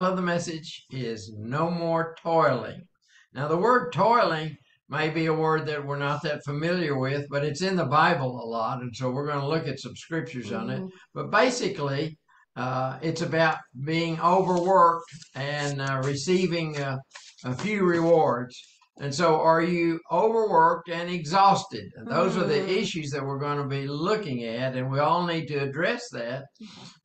of the message is no more toiling. Now, the word toiling may be a word that we're not that familiar with, but it's in the Bible a lot, and so we're going to look at some scriptures on it. But basically, it's about being overworked and receiving a few rewards. And so are you overworked and exhausted? Those are the issues that we're going to be looking at, and we all need to address that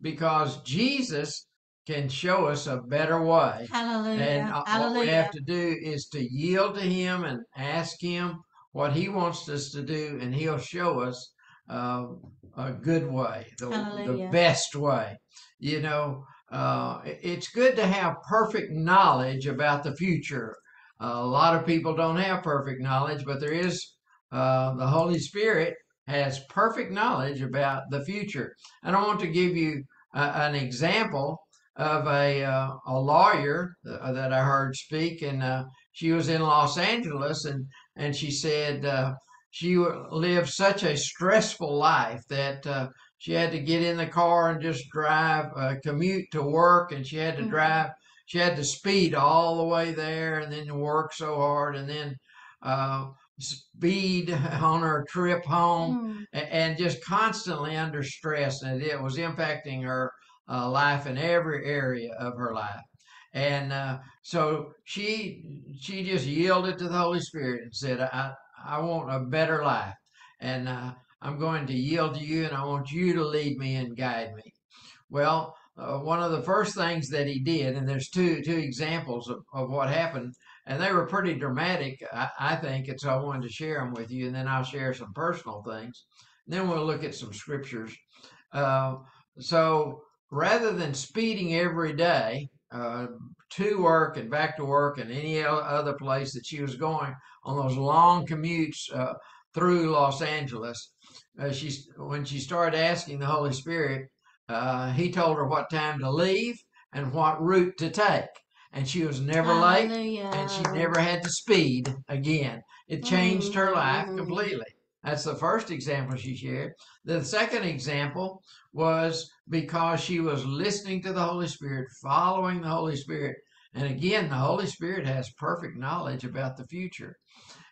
because Jesus can show us a better way. Hallelujah. And Hallelujah. What we have to do is to yield to him and ask him what he wants us to do, and he'll show us a good way, the best way. You know, it's good to have perfect knowledge about the future. A lot of people don't have perfect knowledge, but there is, the Holy Spirit has perfect knowledge about the future. And I want to give you an example of a lawyer that I heard speak, and she was in Los Angeles, and she said she lived such a stressful life that she had to get in the car and just drive, commute to work, and she had to drive. She had to speed all the way there and then work so hard and then speed on her trip home and just constantly under stress. And it was impacting her life in every area of her life. And so she just yielded to the Holy Spirit and said, I want a better life. And I'm going to yield to you, and I want you to lead me and guide me. Well, one of the first things that he did, and there's two examples of what happened, and they were pretty dramatic, I think, and so I wanted to share them with you, and then I'll share some personal things. And then we'll look at some scriptures. So rather than speeding every day to work and back to work and any other place that she was going on those long commutes through Los Angeles, when she started asking the Holy Spirit, he told her what time to leave and what route to take. And she was never Hallelujah. Late, and she never had to speed again. It changed her life completely. That's the first example she shared. The second example was because she was listening to the Holy Spirit, following the Holy Spirit. And again, the Holy Spirit has perfect knowledge about the future.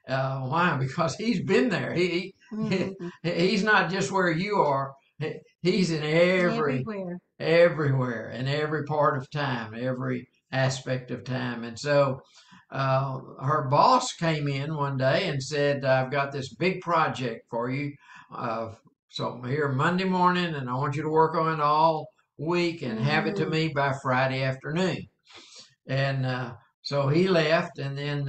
Why? Because he's been there. He's not just where you are. He's in everywhere, in every part of time, every aspect of time. And so her boss came in one day and said, I've got this big project for you. So I'm here Monday morning, and I want you to work on it all week and have it to me by Friday afternoon. And so he left, and then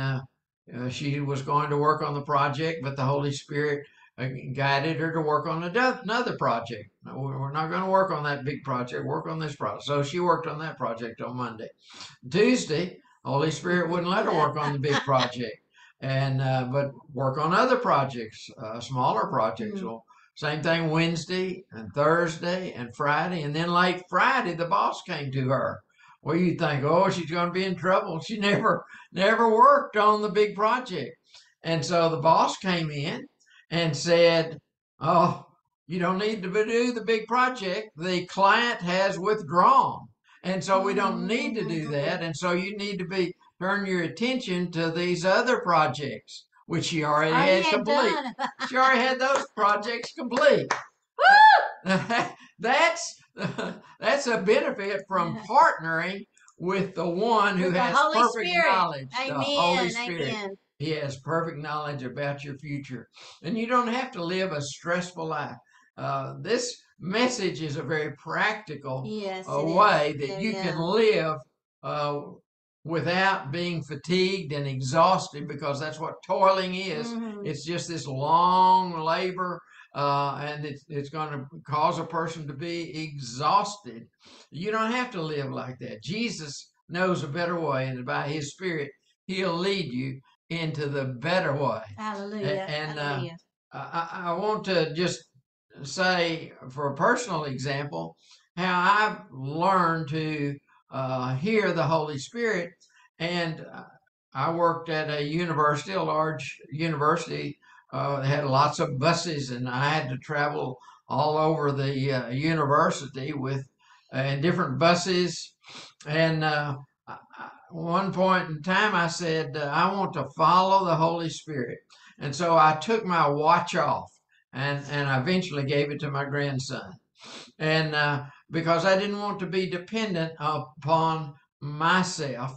she was going to work on the project, but the Holy Spirit guided her to work on another project. We're not going to work on that big project, work on this project. So she worked on that project on Monday. Tuesday, Holy Spirit wouldn't let her work on the big project, and but work on other projects, smaller projects. Well, same thing Wednesday and Thursday and Friday, and then late Friday, the boss came to her. Well, you think, oh, she's going to be in trouble. She never worked on the big project. And so the boss came in and said, oh, you don't need to do the big project. The client has withdrawn. And so we don't need to do that. And so you need to turn your attention to these other projects, which she already had complete. She already had those projects complete. Woo! That's a benefit from partnering with the one who has perfect knowledge. Amen. The Holy Spirit. Amen. He has perfect knowledge about your future. And you don't have to live a stressful life. This message is a very practical way that you can live without being fatigued and exhausted, because that's what toiling is. It's just this long labor, and it's going to cause a person to be exhausted. You don't have to live like that. Jesus knows a better way, and by his Spirit, he'll lead you into the better way. Hallelujah. And Hallelujah. I want to just say, for a personal example, how I've learned to hear the Holy Spirit. And I worked at a university, a large university. They had lots of buses, and I had to travel all over the university with and different buses. And one point in time, I said, I want to follow the Holy Spirit. And so I took my watch off, and I eventually gave it to my grandson. And because I didn't want to be dependent upon myself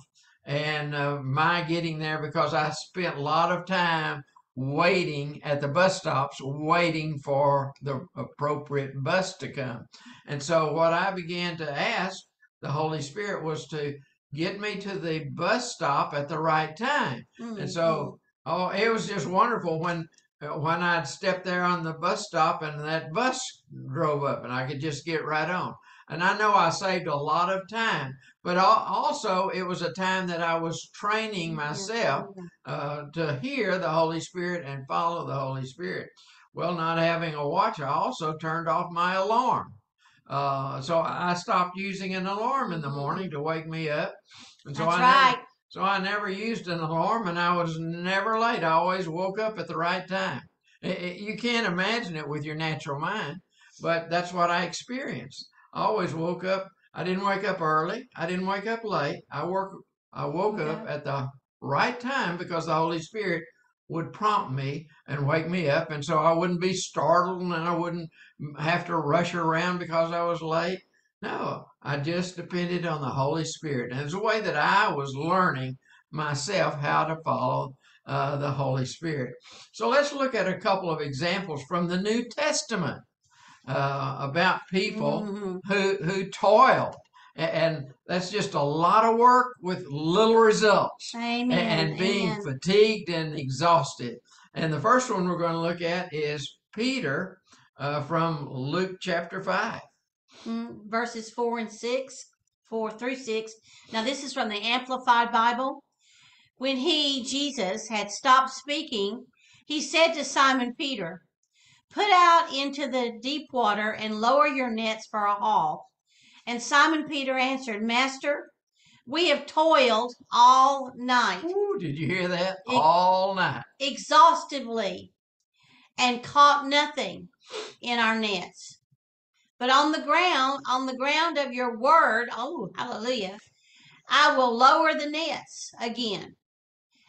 and my getting there, because I spent a lot of time waiting at the bus stops, waiting for the appropriate bus to come. And so what I began to ask the Holy Spirit was to get me to the bus stop at the right time. Mm-hmm. And so, oh, it was just wonderful when I'd step there on the bus stop and that bus drove up and I could just get right on. And I know I saved a lot of time, but also it was a time that I was training myself to hear the Holy Spirit and follow the Holy Spirit. Well, not having a watch, I also turned off my alarm. So I stopped using an alarm in the morning to wake me up. And so I never used an alarm, and I was never late. I always woke up at the right time. You can't imagine it with your natural mind, but that's what I experienced. I always woke up. I didn't wake up early. I didn't wake up late. I woke up at the right time because the Holy Spirit would prompt me and wake me up, and so I wouldn't be startled, and I wouldn't have to rush around because I was late. No, I just depended on the Holy Spirit, and it's a way that I was learning myself how to follow the Holy Spirit. So let's look at a couple of examples from the New Testament about people who toiled. And that's just a lot of work with little results. Amen. And being fatigued and exhausted. And the first one we're going to look at is Peter from Luke chapter 5. Verses 4 through 6. Now this is from the Amplified Bible. When he, Jesus, had stopped speaking, he said to Simon Peter, "Put out into the deep water and lower your nets for a haul." And Simon Peter answered, "Master, we have toiled all night." Ooh, did you hear that? All night. "Exhaustively, and caught nothing in our nets. But on the ground of your word," oh, hallelujah, "I will lower the nets again."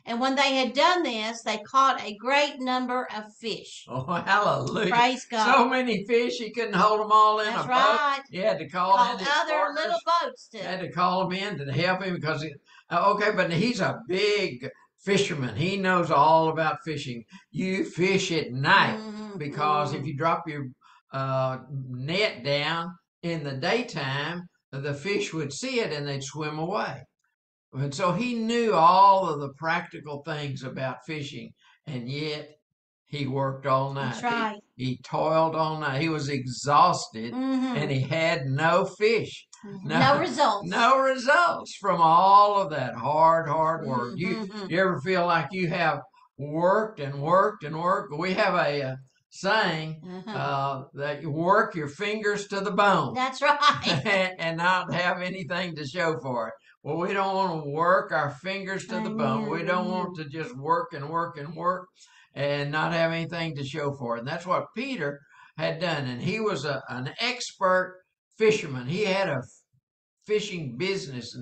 And when they had done this, they caught a great number of fish. Oh, hallelujah. Praise God. So many fish, he couldn't hold them all in a boat. That's right. He had to call in his other little boats. He had to call them in to help him because, but he's a big fisherman. He knows all about fishing. You fish at night because if you drop your net down in the daytime, the fish would see it and they'd swim away. And so he knew all of the practical things about fishing, and yet he worked all night. That's right. He toiled all night. He was exhausted, and he had no fish. No results. No results from all of that hard work. You ever feel like you have worked and worked and worked? We have a saying that you work your fingers to the bone. That's right. and not have anything to show for it. Well, we don't want to work our fingers to the bone. We don't want to just work and work and work and not have anything to show for it. And that's what Peter had done. And he was an expert fisherman. He had a fishing business,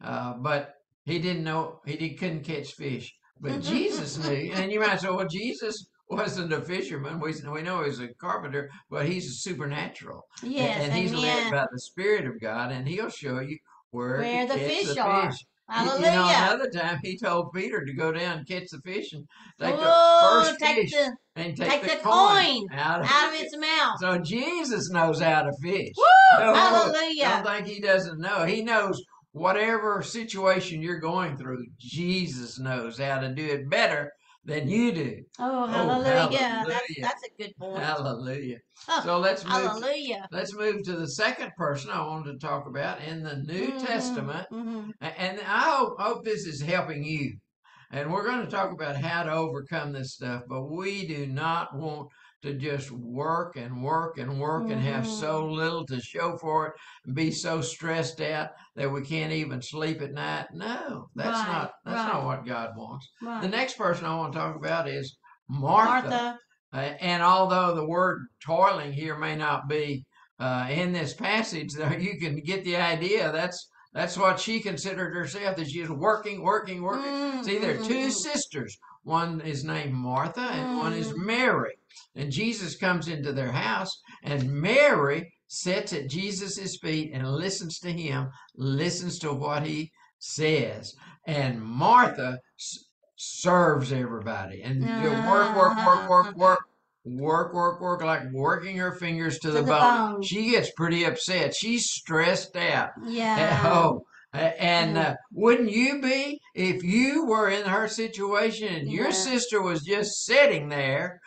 but he didn't know, couldn't catch fish. But Jesus knew. And you might say, well, Jesus wasn't a fisherman. We know he's a carpenter, but he's supernatural. Yes, and he's led by the Spirit of God, and he'll show you where the fish are. Hallelujah. Another time he told Peter to go down and catch the fish and take the first fish and take the coin out of its mouth. So Jesus knows how to fish. Woo! No, hallelujah. I don't think he doesn't know. He knows whatever situation you're going through, Jesus knows how to do it better than you do. Oh, hallelujah. That's a good point. Hallelujah. So let's move to the second person I wanted to talk about in the New Testament. And I hope this is helping you. And we're going to talk about how to overcome this stuff, but we do not want to just work and work and work and have so little to show for it and be so stressed out that we can't even sleep at night. No, that's not what God wants. Right. The next person I want to talk about is Martha. And although the word toiling here may not be in this passage, you can get the idea. That's what she considered herself, that she is working. See, there are two sisters. One is named Martha and one is Mary. And Jesus comes into their house, and Mary sits at Jesus' feet and listens to him, listens to what he says. And Martha serves everybody and work, like working her fingers to the bone. She gets pretty upset. She's stressed out at home. And wouldn't you be if you were in her situation and your sister was just sitting there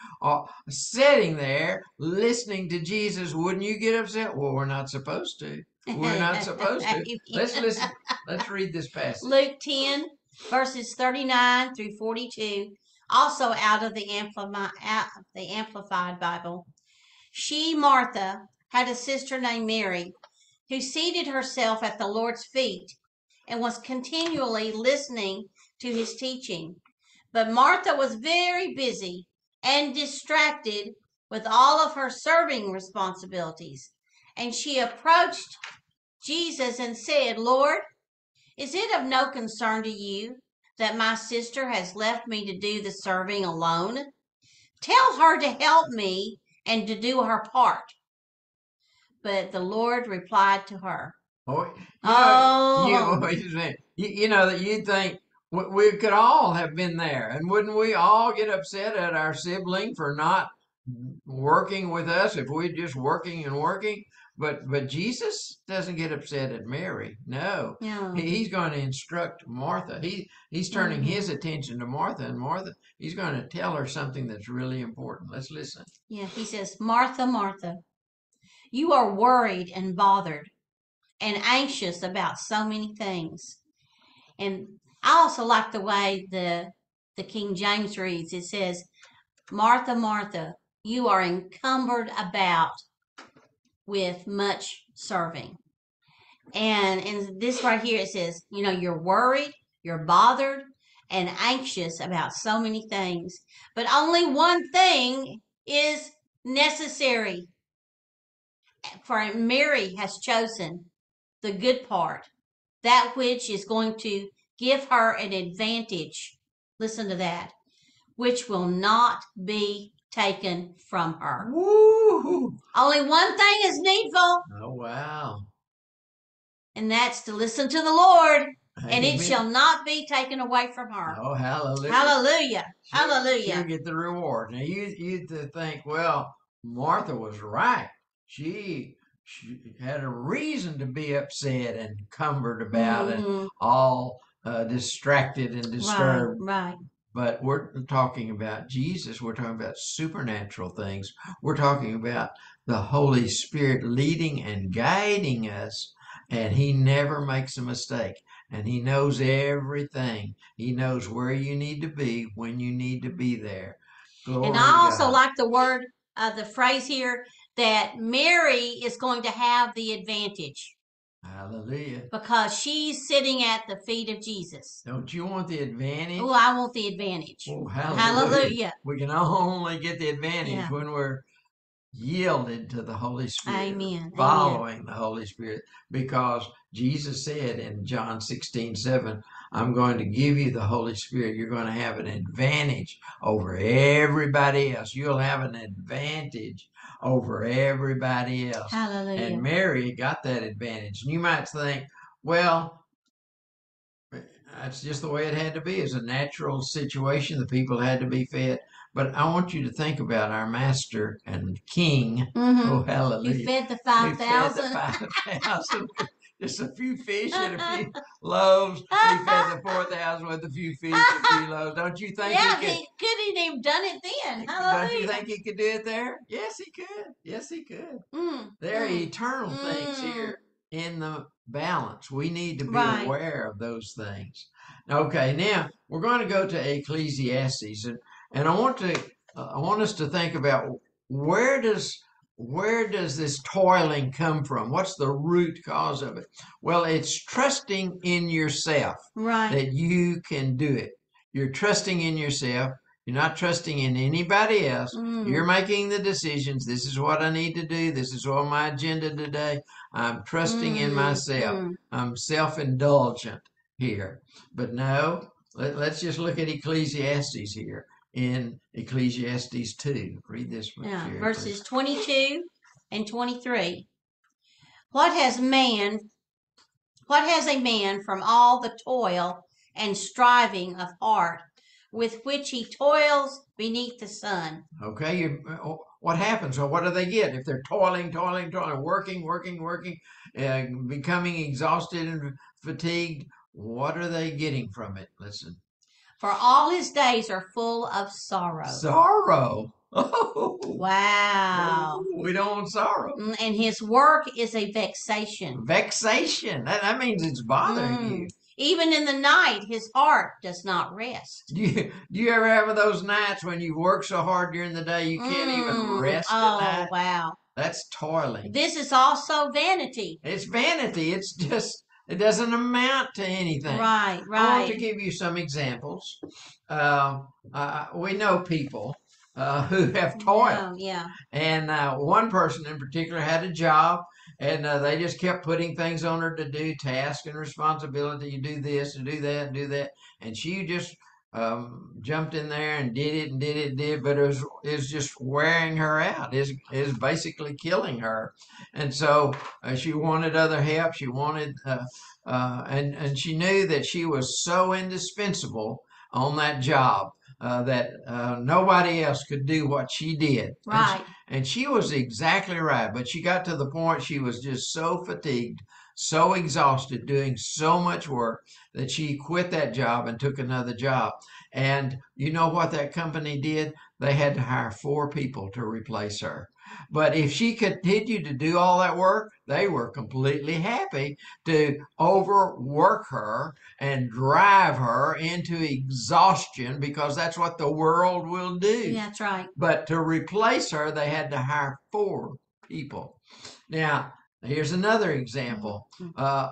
listening to Jesus? Wouldn't you get upset? Well, we're not supposed to. We're not supposed to. Let's listen. Let's read this passage. Luke 10, verses 39 through 42, also out of the Amplified Bible. She, Martha, had a sister named Mary, who seated herself at the Lord's feet and was continually listening to his teaching. But Martha was very busy and distracted with all of her serving responsibilities. And she approached Jesus and said, "Lord, is it of no concern to you that my sister has left me to do the serving alone? Tell her to help me and to do her part." But the Lord replied to her. You know that you'd think we could all have been there. And wouldn't we all get upset at our sibling for not working with us if we're just working? But Jesus doesn't get upset at Mary. No. He's going to instruct Martha. He's turning his attention to Martha. And Martha, he's going to tell her something that's really important. Let's listen. Yeah, he says, "Martha, Martha, you are worried and bothered and anxious about so many things." And I also like the way the King James reads. It says, "Martha, Martha, you are encumbered about with much serving." And in this right here, it says, you know, you're worried, you're bothered and anxious about so many things, but only one thing is necessary. For Mary has chosen the good part, that which is going to give her an advantage. Listen to that. Which will not be taken from her. Woo-hoo. Only one thing is needful. Oh, wow. And that's to listen to the Lord. Amen. And it shall not be taken away from her. Oh, hallelujah. Hallelujah. Hallelujah. You get the reward. Now, you think, well, Martha was right. She had a reason to be upset and cumbered about and all distracted and disturbed. Right. But we're talking about Jesus. We're talking about supernatural things. We're talking about the Holy Spirit leading and guiding us. And he never makes a mistake. And he knows everything. He knows where you need to be, when you need to be there. Glory and I also like the word, the phrase here, that Mary is going to have the advantage. Hallelujah. Because she's sitting at the feet of Jesus. Don't you want the advantage? Oh, I want the advantage. Oh, hallelujah. Hallelujah. We can only get the advantage when we're yielded to the Holy Spirit. Amen. Following the Holy Spirit. Because Jesus said in John 16:7, "I'm going to give you the Holy Spirit. You're going to have an advantage over everybody else. You'll have an advantage over everybody else." Hallelujah. And Mary got that advantage. And you might think, well, that's just the way it had to be. It's a natural situation. The people had to be fed. But I want you to think about our Master and King. Oh, hallelujah. He fed the 5,000. He fed the 5,000. Just a few fish and a few loaves. He fed the 4,000 with a few fish and a few loaves. Don't you think he couldn't even done it then. Hallelujah. Don't you think he could do it there? Yes, he could. Yes, he could. There are eternal things here in the balance. We need to be aware of those things. Okay, now we're going to go to Ecclesiastes. And I want us to think about where does this toiling come from? What's the root cause of it? Well, it's trusting in yourself that you can do it. You're trusting in yourself. You're not trusting in anybody else. Mm. You're making the decisions. This is what I need to do. This is what my agenda today. I'm trusting in myself. Mm. I'm self-indulgent here. But no, let's just look at Ecclesiastes here in Ecclesiastes 2. Read this one. Yeah, here, verses please. 22 and 23. What has a man from all the toil and striving of heart with which he toils beneath the sun? Okay, what happens? Well, what do they get if they're toiling, working, becoming exhausted and fatigued? What are they getting from it? Listen. For all his days are full of sorrow. Sorrow? Oh. Wow. Oh, we don't want sorrow. And his work is a vexation. Vexation. That means it's bothering you. Even in the night, his heart does not rest. Do you ever have those nights when you work so hard during the day you can't even rest at night? Oh, wow. That's toiling. This is also vanity. It's vanity. It's just, it doesn't amount to anything. Right, right. I want to give you some examples. We know people who have toiled. Yeah. And one person in particular had a job. And they just kept putting things on her to do, task and responsibility. You do this and do that and do that. And she just jumped in there and did it. But it was just wearing her out. It was basically killing her. And so she wanted other help. She wanted, and she knew that she was so indispensable on that job that nobody else could do what she did. Right. And she was exactly right, but she got to the point she was just so fatigued, so exhausted, doing so much work that she quit that job and took another job. And you know what that company did? They had to hire 4 people to replace her. But if she continued to do all that work, they were completely happy to overwork her and drive her into exhaustion because that's what the world will do. Yeah, that's right. But to replace her, they had to hire 4 people. Now, here's another example. I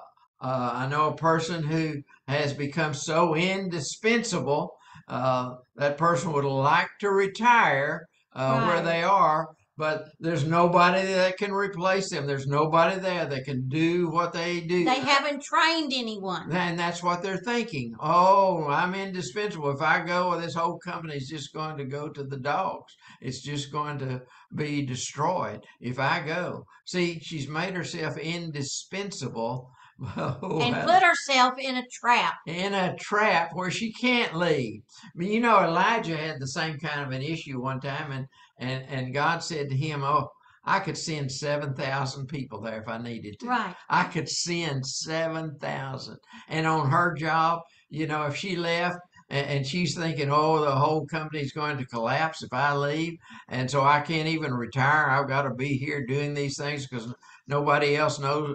know a person who has become so indispensable, that person would like to retire where they are, but there's nobody that can replace them. There's nobody there that can do what they do. They haven't trained anyone. And that's what they're thinking. Oh, I'm indispensable. If I go, this whole company is just going to go to the dogs. It's just going to be destroyed if I go. See, she's made herself indispensable. Oh, and put herself in a trap. In a trap where she can't leave. I mean, you know, Elijah had the same kind of an issue one time, and God said to him, oh, I could send 7,000 people there if I needed to. Right. I could send 7,000. And on her job, you know, if she left, and she's thinking, oh, the whole company's going to collapse if I leave, and so I can't even retire. I've got to be here doing these things because nobody else knows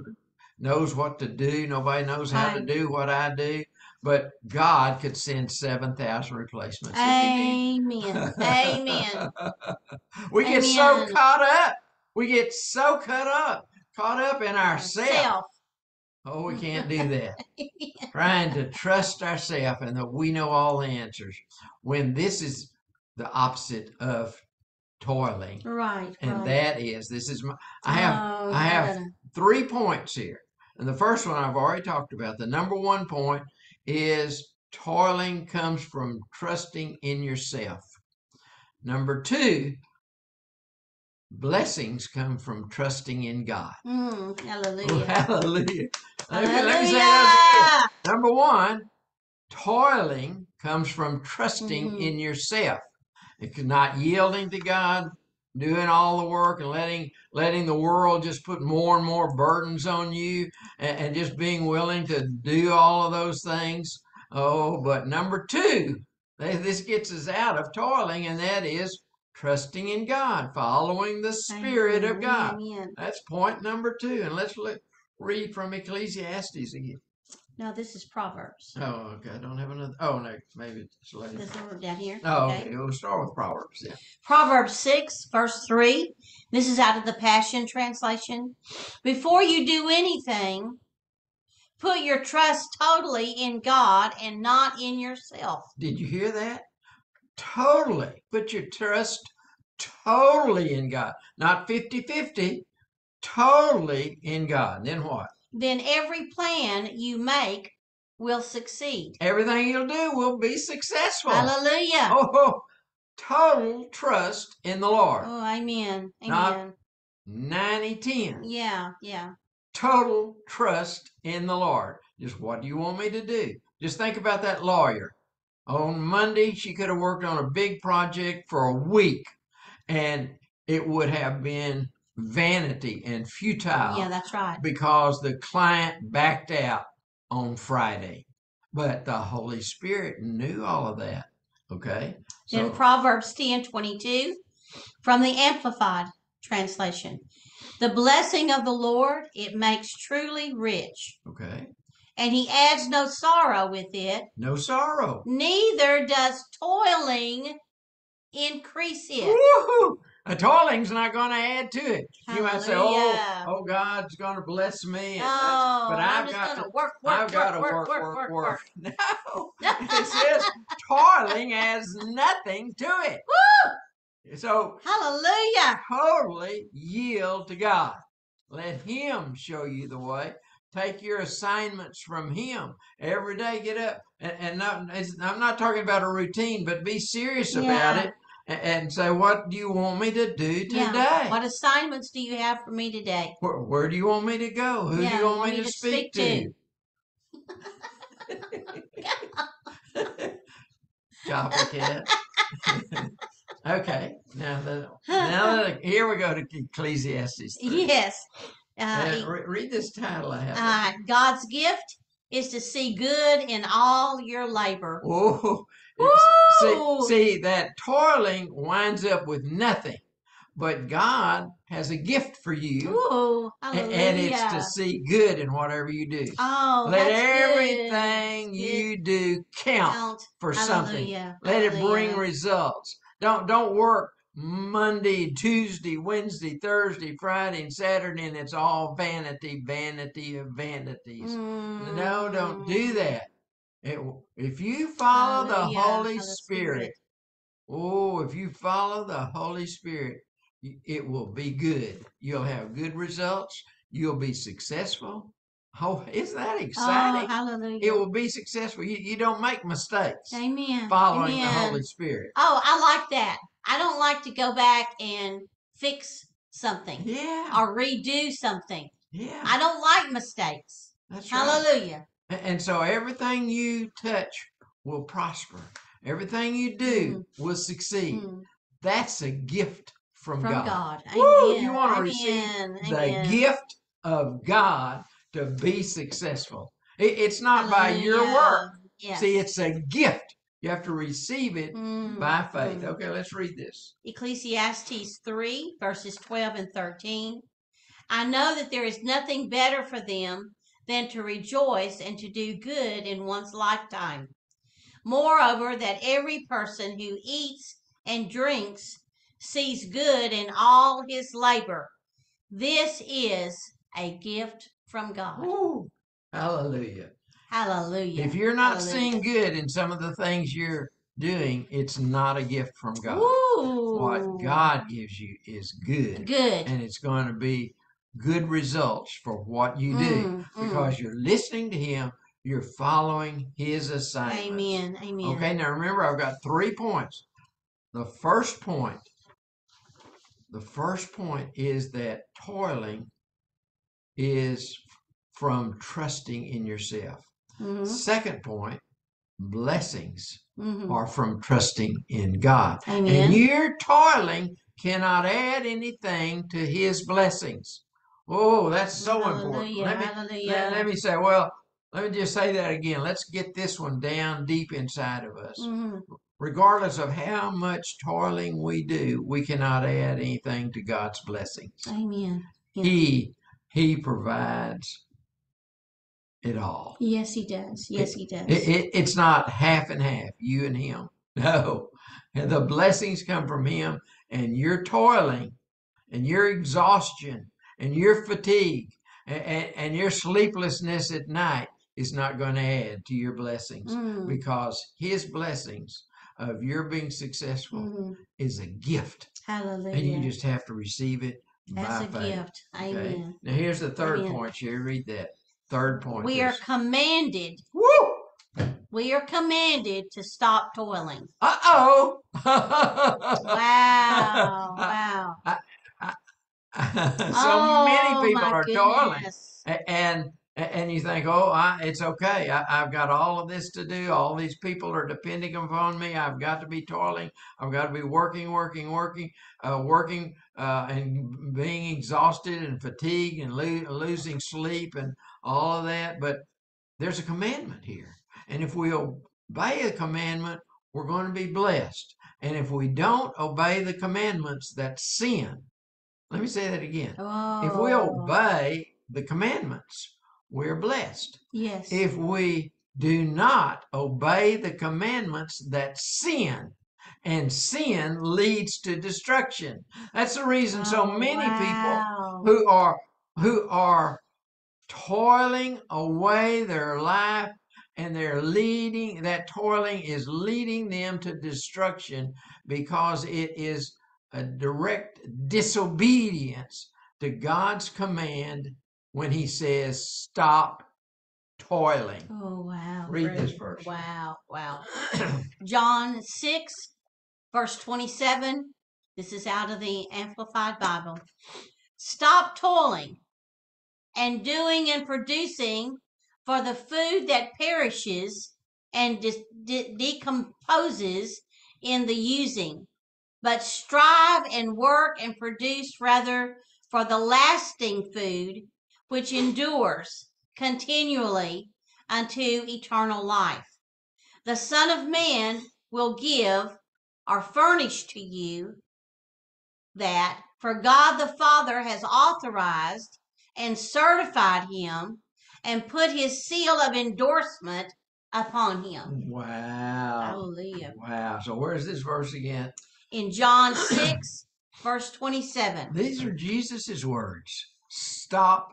what to do. Nobody knows how to do what I do. But God could send 7,000 replacements. Amen. Amen. We get so caught up. We get so caught up in ourselves. Oh, we can't do that. Trying to trust ourselves and that we know all the answers. When this is the opposite of toiling. Right. And that is, I have 3 points here. And the first one I've already talked about. The number 1 point is toiling comes from trusting in yourself. Number 2, blessings come from trusting in God. Hallelujah. Oh, hallelujah. Let me say that again. Number 1, toiling comes from trusting in yourself. It's not yielding to God, doing all the work and letting the world just put more and more burdens on you and just being willing to do all of those things. Oh, but number 2, this gets us out of toiling, and that is trusting in God, following the Spirit of God. Amen. That's point number 2. And let's read from Ecclesiastes again. No, this is Proverbs. Oh, okay. I don't have another. Oh, no. Maybe it's later. This one down here. Oh, okay. We'll start with Proverbs. Yeah. Proverbs 6, verse 3. This is out of the Passion Translation. Before you do anything, put your trust totally in God and not in yourself. Did you hear that? totally. Put your trust totally in God. Not 50-50, totally in God. Then what? Then every plan you make will succeed. Everything you'll do will be successful. Hallelujah. Oh, total trust in the Lord. Oh, amen. Amen. Not 90-10. Yeah, yeah. Total trust in the Lord. Just what do you want me to do? Just think about that lawyer. On Monday, she could have worked on a big project for a week, and it would have been vanity and futile. Yeah, that's right. Because the client backed out on Friday. But the Holy Spirit knew all of that. Okay? So, in Proverbs 10:22, from the Amplified Translation, the blessing of the Lord, it makes truly rich. Okay. And he adds no sorrow with it. No sorrow. Neither does toiling increase it. Woo-hoo! Toiling's not going to add to it. Hallelujah. You might say, oh, God's going to bless me. Oh, but I've got to work. No. It says toiling adds nothing to it. Woo! So, hallelujah. Totally yield to God. Let him show you the way. Take your assignments from him. Every day get up. I'm not talking about a routine, but be serious about it. And say, what do you want me to do today? Yeah. What assignments do you have for me today? Where do you want me to go? Who do you want me to speak to? Copycat. Okay. Now, here we go to Ecclesiastes 3. Yes. Read this title I have. God's gift is to see good in all your labor. Oh. See, that toiling winds up with nothing, but God has a gift for you. Ooh, and it's to see good in whatever you do. Oh, let everything you do count for something. Let it bring results. Don't work Monday, Tuesday, Wednesday, Thursday, Friday, and Saturday, and it's all vanity, vanity of vanities. No, don't do that. If you follow the Holy Spirit, it will be good. You'll have good results. You'll be successful. Oh, isn't that exciting? Oh, hallelujah. It will be successful. You don't make mistakes. Amen. Following the Holy Spirit. Oh, I like that. I don't like to go back and fix something or redo something. Yeah. I don't like mistakes. That's right. Hallelujah. And so everything you touch will prosper. Everything you do will succeed. That's a gift from God. Woo! Amen. You want to receive the gift of God to be successful. It's not by your work. Yes. See, it's a gift. You have to receive it by faith. Okay, let's read this. Ecclesiastes 3, verses 12 and 13. I know that there is nothing better for them than to rejoice and to do good in one's lifetime. Moreover, that every person who eats and drinks sees good in all his labor. This is a gift from God. Ooh, hallelujah. Hallelujah. If you're not seeing good in some of the things you're doing, it's not a gift from God. Ooh. What God gives you is good. Good. And it's going to be good results for what you do because you're listening to him, you're following his assignment. Amen. Amen. Okay, now remember, I've got 3 points. The first point is that toiling is from trusting in yourself. Second point, blessings are from trusting in God. Amen. And your toiling cannot add anything to his blessings. Oh, that's so important. Let me say, let me just say that again. Let's get this one down deep inside of us. Regardless of how much toiling we do, we cannot add anything to God's blessings. Amen. Yeah. He provides it all. Yes, he does. Yes, he does. It's not half and half, you and him. No. The blessings come from him, and your toiling and your exhaustion and your fatigue and your sleeplessness at night is not going to add to your blessings because his blessings of your being successful is a gift. Hallelujah. And you just have to receive it by faith. As a gift. Okay? Amen. Now here's the third point, Sherry. Read that. Third point. We are commanded. Woo! We are commanded to stop toiling. Uh-oh. Wow. Wow. Many people are toiling. And you think, oh, it's okay. I've got all of this to do. All these people are depending upon me. I've got to be toiling. I've got to be working, and being exhausted and fatigued and losing sleep and all of that. But there's a commandment here. And if we obey the commandment, we're going to be blessed. And if we don't obey the commandments, that's sin. Let me say that again. Oh. If we obey the commandments, we're blessed. Yes. If we do not obey the commandments, that's sin. And sin leads to destruction. That's the reason so many people who are toiling away their life, and they're leading, that toiling is leading them to destruction, because it is a direct disobedience to God's command when he says, stop toiling. Oh, wow. Read this verse. Wow, wow. John 6, verse 27. This is out of the Amplified Bible. Stop toiling and doing and producing for the food that perishes and decomposes in the using, but strive and work and produce rather for the lasting food, which endures continually unto eternal life. The Son of Man will give or furnish to you that, for God the Father has authorized and certified him and put his seal of endorsement upon him. Wow. Hallelujah. Wow. So where's this verse again? In John 6, verse 27. These are Jesus's words. Stop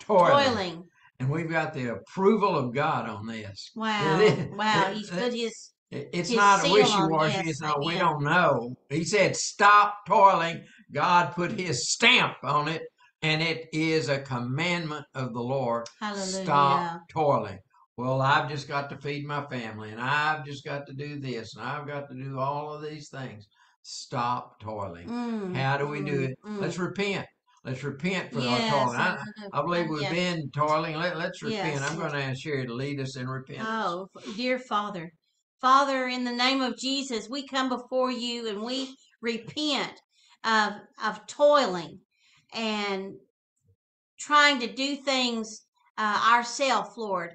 toiling. And we've got the approval of God on this. Wow. Wow. He's put his It's his not wishy-washy. Yes, it's not, we don't know. He said, stop toiling. God put his stamp on it, and it is a commandment of the Lord. Hallelujah. Stop toiling. Well, I've just got to feed my family, and I've just got to do this, and I've got to do all of these things. Stop toiling. How do we do it? Let's repent. Let's repent for our toiling. I believe we've been toiling. Let's repent. Yes. I'm going to ask Sherry to lead us in repentance. Oh, dear Father. Father, in the name of Jesus, we come before you and we repent of toiling and trying to do things ourselves, Lord.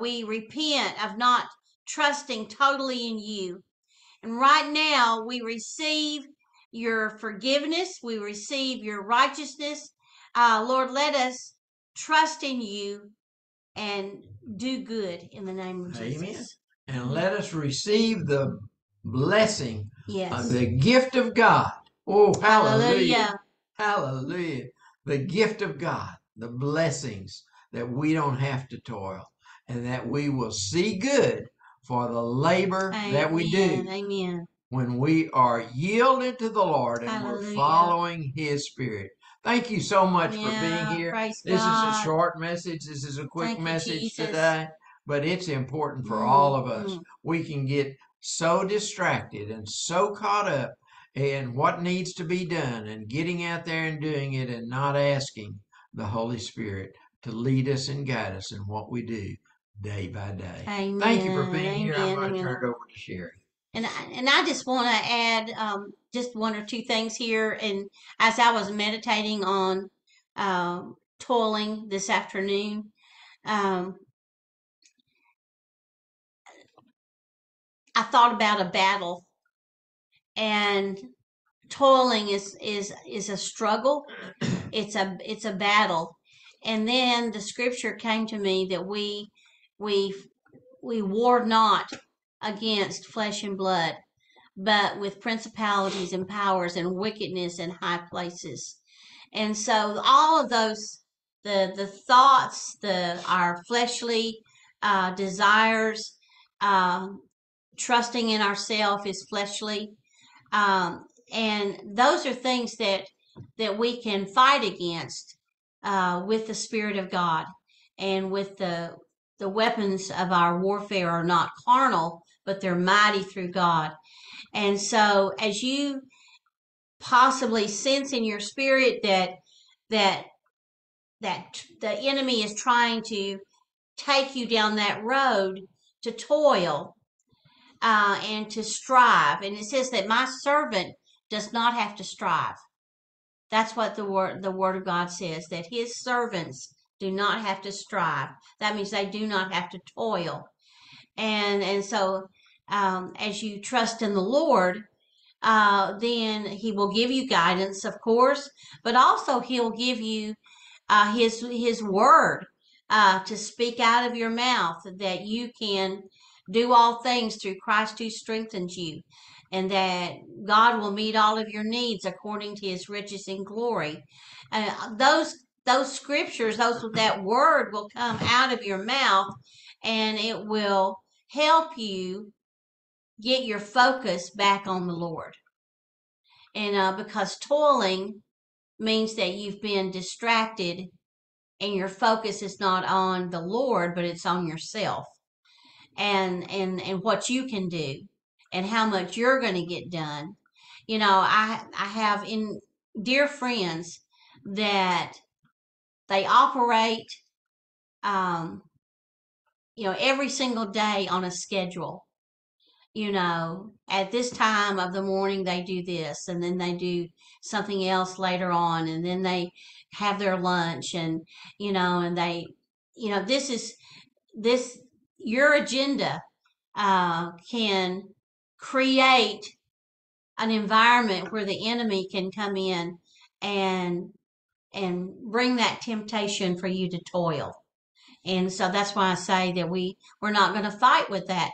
We repent of not trusting totally in you. And right now, we receive your forgiveness. We receive your righteousness. Lord, let us trust in you and do good in the name of Jesus. Amen. And let us receive the blessing of the gift of God. Oh, hallelujah. Hallelujah. Hallelujah. The gift of God, the blessings that we don't have to toil, and that we will see good for the labor that we do. Amen. When we are yielded to the Lord and we're following his Spirit. Thank you so much for being here. This is a short message. This is a quick message today. But it's important for all of us. We can get so distracted and so caught up in what needs to be done and getting out there and doing it, and not asking the Holy Spirit to lead us and guide us in what we do day by day. Amen. Thank you for being here. I'm going to turn it over to Sherry. And I just want to add just one or two things here. And as I was meditating on toiling this afternoon, I thought about a battle, and toiling is a struggle. It's a battle. And then the scripture came to me that we war not against flesh and blood, but with principalities and powers and wickedness in high places. And so all of those, the thoughts, our fleshly desires, trusting in ourselves is fleshly. And those are things that we can fight against with the Spirit of God. And with the weapons of our warfare are not carnal, but they're mighty through God. And so as you possibly sense in your spirit that the enemy is trying to take you down that road to toil and to strive. And it says that my servant does not have to strive. That's what the word of God says, that his servants do not have to strive. That means they do not have to toil. And so as you trust in the Lord, then he will give you guidance, of course, but also he'll give you his word to speak out of your mouth, that you can do all things through Christ who strengthens you, and that God will meet all of your needs according to his riches in glory. Those scriptures, that word will come out of your mouth, and it will help you get your focus back on the Lord. And because toiling means that you've been distracted and your focus is not on the Lord, but it's on yourself and what you can do and how much you're going to get done. You know, I have dear friends that they operate, every single day on a schedule. You know, at this time of the morning, they do this, and then they do something else later on, and then they have their lunch, and, your agenda can create an environment where the enemy can come in and bring that temptation for you to toil. And so that's why I say that we're not going to fight with that,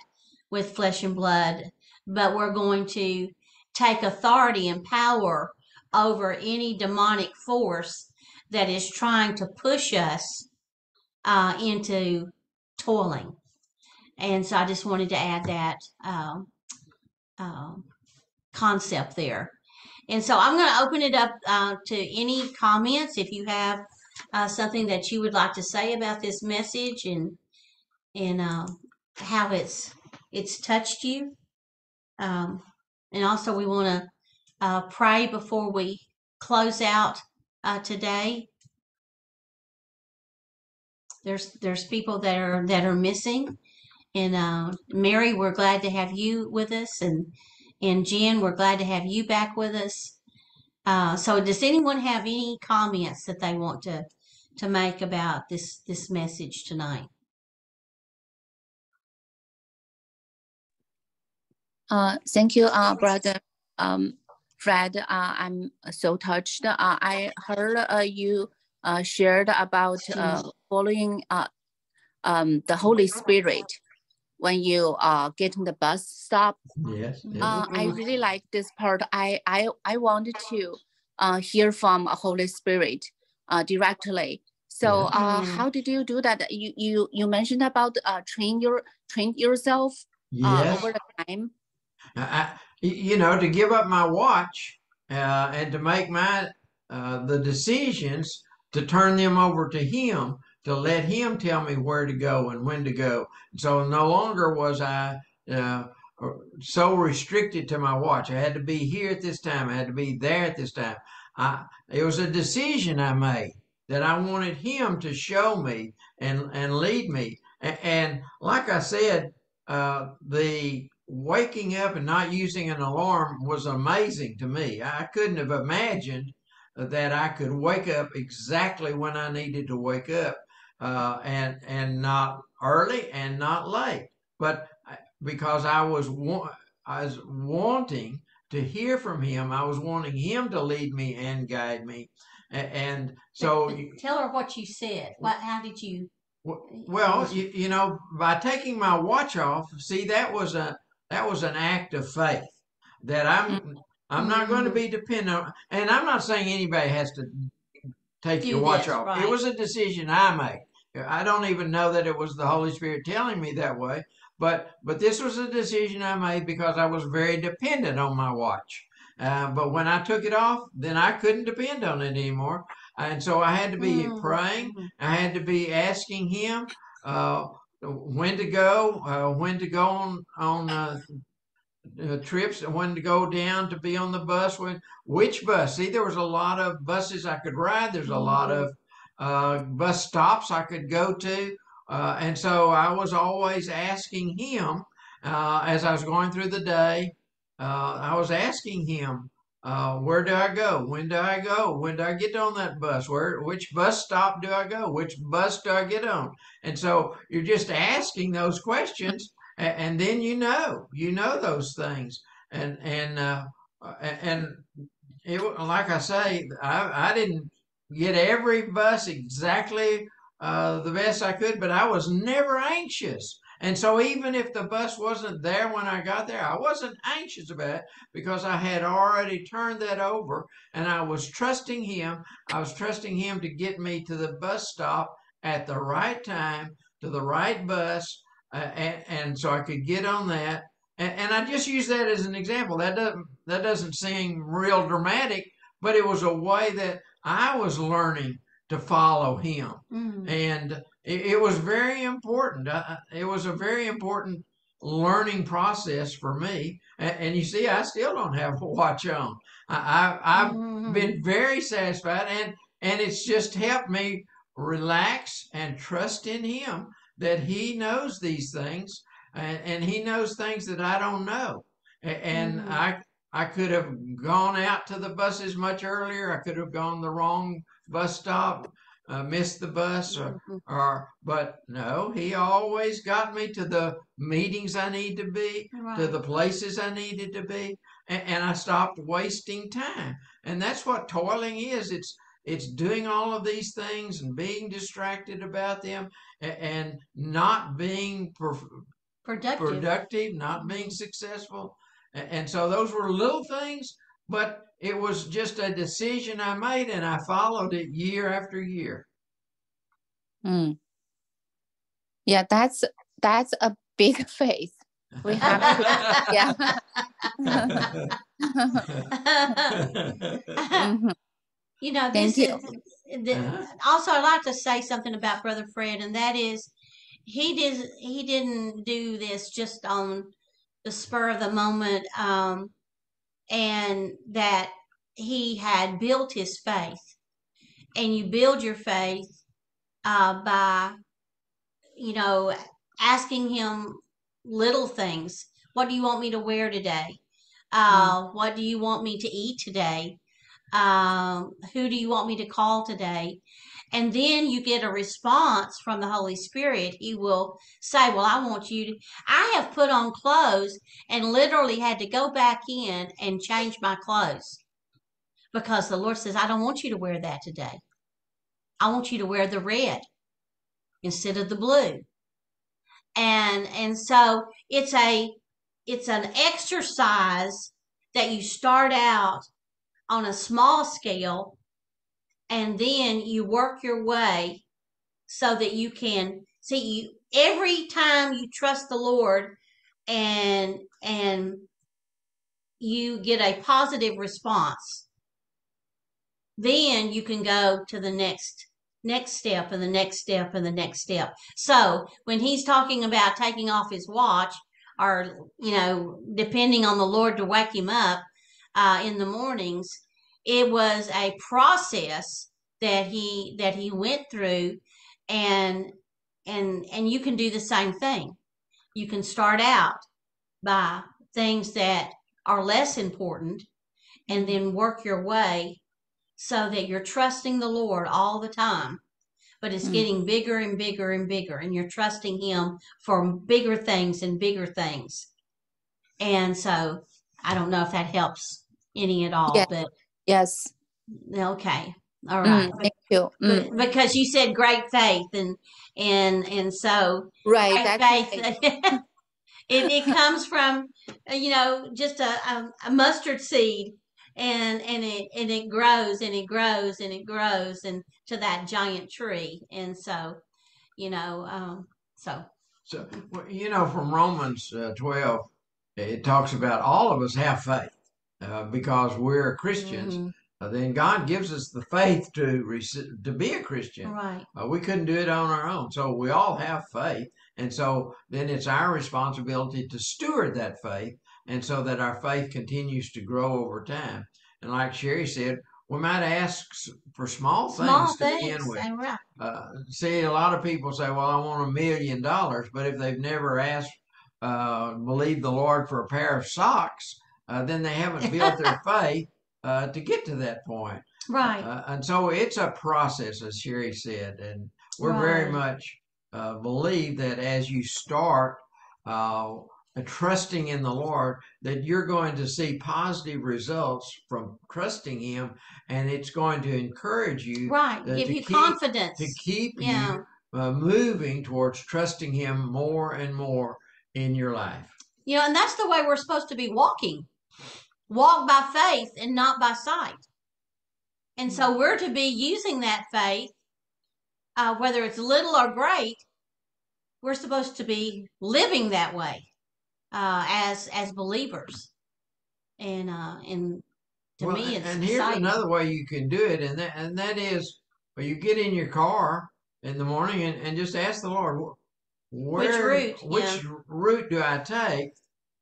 with flesh and blood, but we're going to take authority and power over any demonic force that is trying to push us into toiling. And so I just wanted to add that concept there. And so I'm going to open it up to any comments. If you have something that you would like to say about this message and how it's touched you, and also we want to pray before we close out today. There's people that are missing, and Mary, we're glad to have you with us, and Jen, we're glad to have you back with us. So does anyone have any comments that they want to make about this message tonight? Thank you, Brother Fred. I'm so touched. I heard you shared about following the Holy Spirit when you get in the bus stop. Yes. I really like this part. I wanted to hear from a Holy Spirit directly. So how did you do that? You mentioned about train yourself over the time. To give up my watch and to make my the decisions, to turn them over to him, to let him tell me where to go and when to go. So no longer was I so restricted to my watch. I had to be here at this time. I had to be there at this time. It was a decision I made that I wanted him to show me and lead me. And like I said, the waking up and not using an alarm was amazing to me. I couldn't have imagined that I could wake up exactly when I needed to wake up, and not early and not late. But because I was wanting to hear from him, I was wanting him to lead me and guide me. And so, tell her what you said. How did you? Well, by taking my watch off, see, that was an act of faith that I'm not going to be dependent on. And I'm not saying anybody has to take your watch off. Right. It was a decision I made. I don't even know that it was the Holy Spirit telling me that way, But this was a decision I made because I was very dependent on my watch. But when I took it off, then I couldn't depend on it anymore. And so I had to be praying. I had to be asking him when to go on trips, when to go down to be on the bus, which bus. See, there was a lot of buses I could ride. There's a lot of bus stops I could go to. And so I was always asking him as I was going through the day. I was asking him, where do I go? When do I go? When do I get on that bus? Which bus stop do I go? Which bus do I get on? And so you're just asking those questions, and then you know those things. And it, like I say, I didn't get every bus exactly the best I could, but I was never anxious. And so even if the bus wasn't there when I got there, I wasn't anxious about it because I had already turned that over and I was trusting him. I was trusting him to get me to the bus stop at the right time, to the right bus, and so I could get on that. And I just use that as an example. That doesn't seem real dramatic, but it was a way that I was learning to follow him. Mm-hmm. And it was very important. It was a very important learning process for me. And you see, I still don't have a watch on. I've mm-hmm. been very satisfied, and it's just helped me relax and trust in him that he knows these things, and he knows things that I don't know. And mm-hmm. I could have gone out to the buses much earlier. I could have gone the wrong bus stop. Missed the bus, or but no, he always got me to the meetings I need to be, right, to the places I needed to be, and I stopped wasting time. And that's what toiling is. It's doing all of these things and being distracted about them, and not being productive, not being successful. And so those were little things, but it was just a decision I made, and I followed it year after year. Mm. Yeah, that's a big faith. We have to, yeah. You know, this is, also I'd like to say something about Brother Fred, and that is he didn't do this just on the spur of the moment. And that he had built his faith, and you build your faith by, you know, asking him little things. What do you want me to wear today? What do you want me to eat today? Who do you want me to call today? And then you get a response from the Holy Spirit. He will say, well, I want you to, I have put on clothes and literally had to go back in and change my clothes because the Lord says, I don't want you to wear that today. I want you to wear the red instead of the blue. And so it's an exercise that you start out on a small scale, and then you work your way so that you can see you every time you trust the Lord and you get a positive response. Then you can go to the next step and the next step and the next step. So when he's talking about taking off his watch or, you know, depending on the Lord to wake him up in the mornings, it was a process that he went through, and you can do the same thing. You can start out by things that are less important and then work your way so that you're trusting the Lord all the time, but it's getting bigger and bigger and bigger, and you're trusting him for bigger things and bigger things. And so I don't know if that helps any at all, yeah. But yes. Okay. All right. Thank you. Because you said great faith, and so right. Great faith. it comes from, you know, just a mustard seed, and it grows and it grows and it grows and to that giant tree, and so, you know, so So, you know, from Romans 12, it talks about all of us have faith because we're Christians. Mm-hmm. Then God gives us the faith to be a Christian. Right. We couldn't do it on our own. So we all have faith. And so then it's our responsibility to steward that faith, and so that our faith continues to grow over time. And like Sherry said, we might ask for small things to begin with. Right. See, a lot of people say, well, I want $1 million. But if they've never asked, believe the Lord for a pair of socks, then they haven't built their faith to get to that point. Right. And so it's a process, as Sherry said. And we're very much believe that as you start trusting in the Lord, that you're going to see positive results from trusting Him, and it's going to encourage you, give you confidence to keep you moving towards trusting Him more and more in your life. You know, and that's the way we're supposed to be walking. Walk by faith and not by sight. And so we're to be using that faith, whether it's little or great. We're supposed to be living that way. As believers, and to me, it's here's another way you can do it, and that is, well, you get in your car in the morning and just ask the Lord, which route do I take,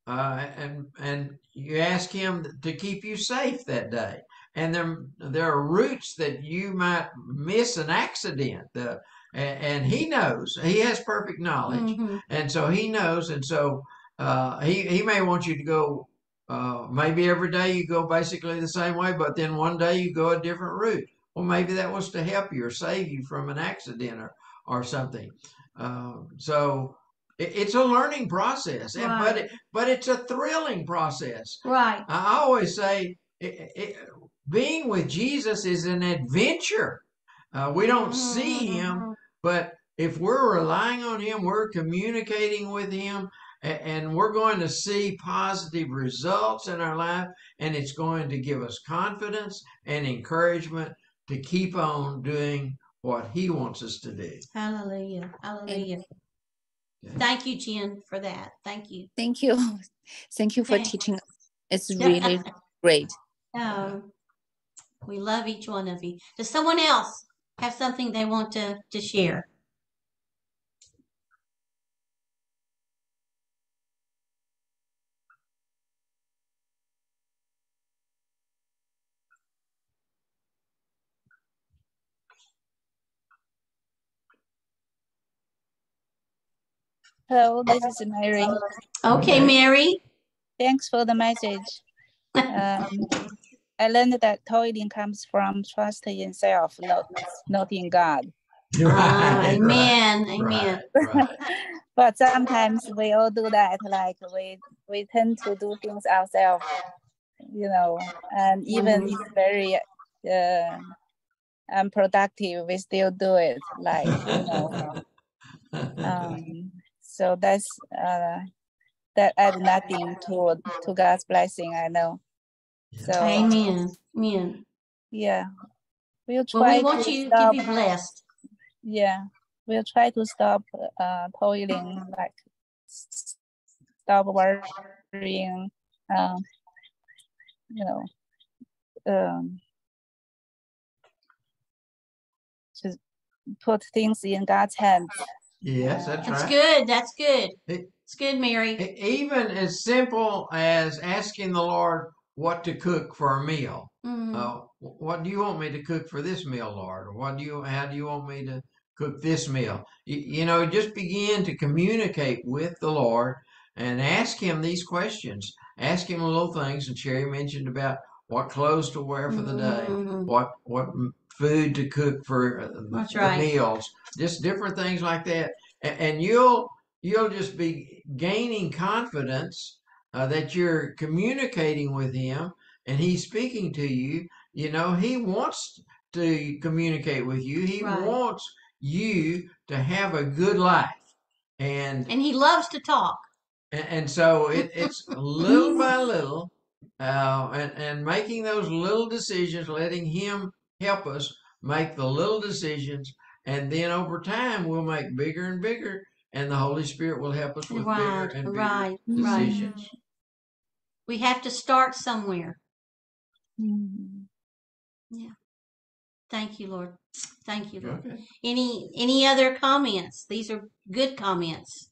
and you ask Him to keep you safe that day. And there are routes that you might miss an accident. And He knows. He has perfect knowledge, and so He knows, and so. He may want you to go, maybe every day you go basically the same way, but then one day you go a different route. Well, maybe that was to help you or save you from an accident or something. So it's a learning process, but it's a thrilling process. Right. I always say being with Jesus is an adventure. We don't see Him, but if we're relying on Him, we're communicating with Him, and we're going to see positive results in our life, and it's going to give us confidence and encouragement to keep on doing what He wants us to do. Hallelujah. Hallelujah. Okay. Thank you, Jen, for that. Thank you. Thank you. Thank you for teaching. It's really great. We love each one of you. Does someone else have something they want to share? Hello, this is Mary. Okay, Mary. Thanks for the message. I learned that toiling comes from trusting in self, not in God. Right, amen, right, amen. Right. But sometimes we all do that, like we tend to do things ourselves, you know, and even it's very unproductive, we still do it, like, you know. So that's that adds nothing to God's blessing, I know. So amen. Yeah, we'll try. Well, we want you to be blessed. Yeah, we'll try to stop toiling, like stop worrying. You know, just put things in God's hands. Yes, that's right. Good. That's good. It's good, Mary. Even as simple as asking the Lord what to cook for a meal. What do you want me to cook for this meal, Lord? Or how do you want me to cook this meal? You know, just begin to communicate with the Lord and ask Him these questions. Ask Him little things. And Sherry mentioned about what clothes to wear for the day, what food to cook for the meals, just different things like that, and you'll just be gaining confidence that you're communicating with Him, and He's speaking to you. You know, He wants to communicate with you. He wants you to have a good life, and He loves to talk. And so it's little by little, and making those little decisions, letting Him help us make the little decisions, and then over time we'll make bigger and bigger and the Holy Spirit will help us with bigger and bigger decisions. Right. We have to start somewhere. Mm-hmm. Yeah. Thank you, Lord. Thank you, Lord. Okay. Any other comments? These are good comments.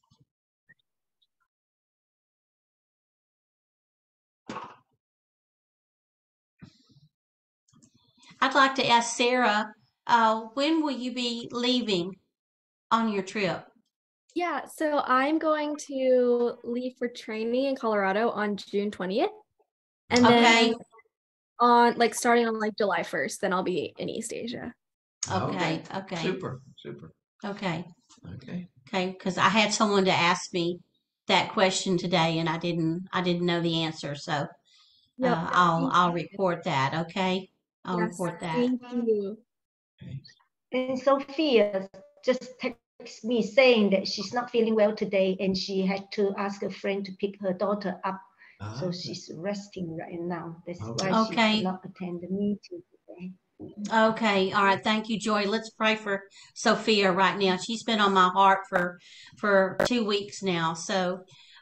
I'd like to ask Sarah, when will you be leaving on your trip? Yeah, so I'm going to leave for training in Colorado on June 20th. And then on starting on July 1st, then I'll be in East Asia. Okay, okay. Super. Okay, because I had someone to ask me that question today and I didn't know the answer. So yep. I'll report that, okay? I'll report that. Thank you. And Sophia just texted me saying that she's not feeling well today and she had to ask a friend to pick her daughter up. So she's resting right now. That's why she did not attend the meeting today. Okay. All right. Thank you, Joy. Let's pray for Sophia right now. She's been on my heart for 2 weeks now. So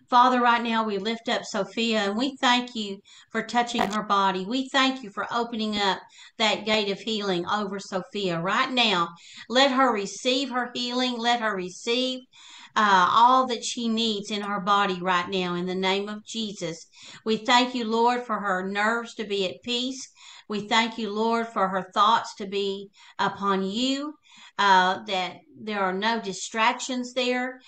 Father, right now we lift up Sophia and we thank you for touching her body. We thank you for opening up that gate of healing over Sophia right now. Let her receive her healing. Let her receive all that she needs in her body right now in the name of Jesus. We thank you, Lord, for her nerves to be at peace. We thank you, Lord, for her thoughts to be upon you, that there are no distractions there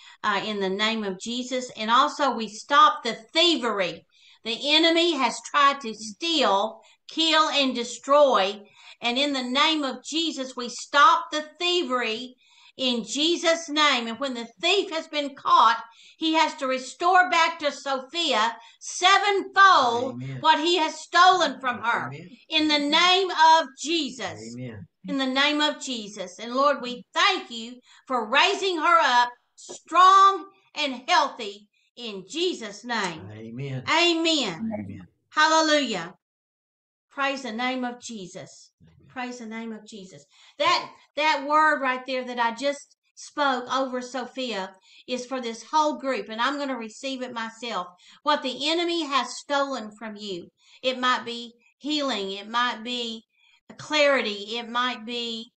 in the name of Jesus. And also we stop the thievery. The enemy has tried to steal, kill, and destroy. And in the name of Jesus, we stop the thievery in Jesus' name. And when the thief has been caught, he has to restore back to Sophia sevenfold what he has stolen from her. In the name of Jesus. In the name of Jesus. And Lord, we thank you for raising her up strong and healthy in Jesus' name. Amen. Hallelujah. Praise the name of Jesus. Praise the name of Jesus. That word right there that I just spoke over Sophia is for this whole group, and I'm going to receive it myself. What the enemy has stolen from you, it might be healing, it might be clarity, it might be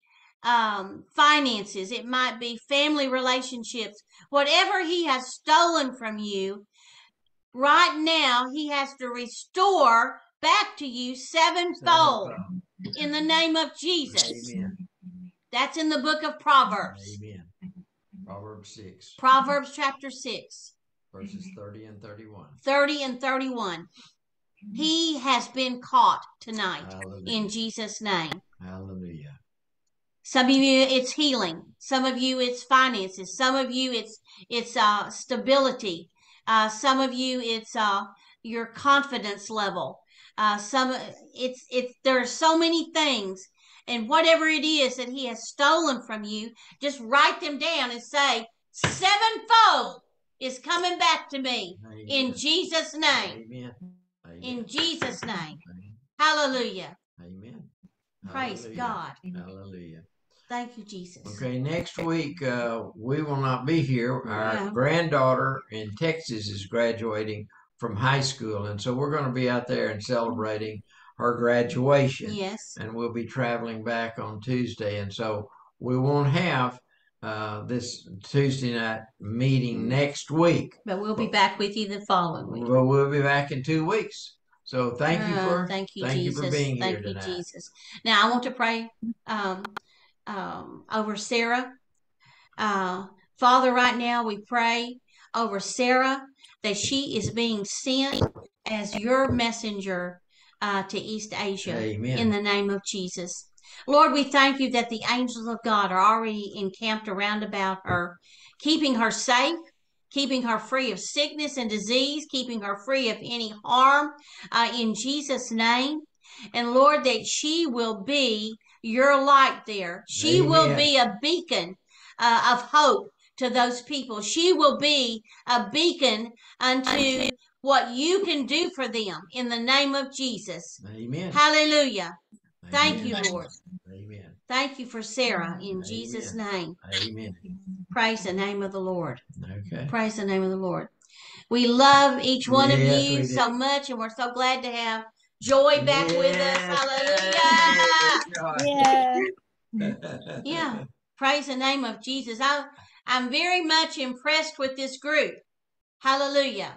finances, it might be family relationships. Whatever he has stolen from you, right now he has to restore back to you sevenfold. In the name of Jesus. Amen. That's in the book of Proverbs. Amen. Proverbs 6. Proverbs chapter 6. Verses 30 and 31. 30 and 31. He has been caught tonight. Hallelujah. In Jesus' name. Hallelujah. Some of you, it's healing. Some of you, it's finances. Some of you, it's stability. Some of you, it's your confidence level. There are so many things, and whatever it is that he has stolen from you, just write them down and say, sevenfold is coming back to me. Amen. In Jesus' name. Amen. Amen. In Jesus' name. Amen. Hallelujah. Amen. Praise Hallelujah. God. Hallelujah. Thank you, Jesus. Okay, next week we will not be here. Our granddaughter in Texas is graduating from high school, and so we're going to be out there and celebrating her graduation. Yes. And we'll be traveling back on Tuesday, and so we won't have this Tuesday night meeting next week. But we'll be back with you the following week. Well, we'll be back in 2 weeks. So thank you for being here tonight. Thank you, Jesus. Now I want to pray over Sarah. Father, right now we pray over Sarah, that she is being sent as your messenger to East Asia. Amen. In the name of Jesus. Lord, we thank you that the angels of God are already encamped around about her, keeping her safe, keeping her free of sickness and disease, keeping her free of any harm in Jesus' name. And Lord, that she will be your light there. She will be a beacon of hope to those people. She will be a beacon unto what you can do for them in the name of Jesus. Amen. Hallelujah. Thank you, Lord. Amen. Thank you for Sarah in Jesus' name. Amen. Praise the name of the Lord. Okay. Praise the name of the Lord. We love each one of you so much, and we're so glad to have Joy back with us. Hallelujah. Yeah. Yeah. Praise the name of Jesus. I'm very much impressed with this group. Hallelujah.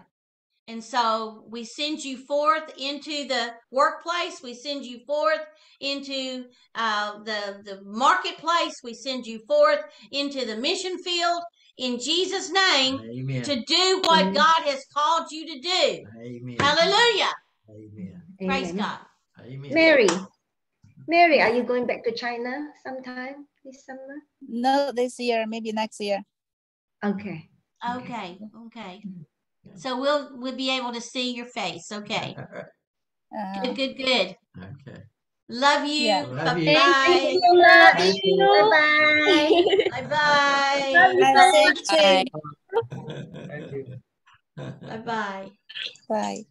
And so we send you forth into the workplace. We send you forth into the marketplace. We send you forth into the mission field in Jesus' name. Amen. To do what God has called you to do. Amen. Hallelujah. Amen. Praise God. Amen. Mary, are you going back to China sometime this summer? No, this year, maybe next year. Okay. Okay. Okay. So we'll be able to see your face. Okay. Good. Okay. Love you. Yeah. Love you. Bye. Bye. Bye. Bye. Bye.